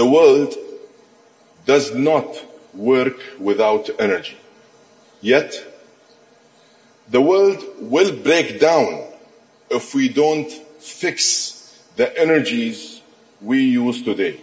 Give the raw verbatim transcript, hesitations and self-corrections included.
The world does not work without energy. Yet, the world will break down if we don't fix the energies we use today.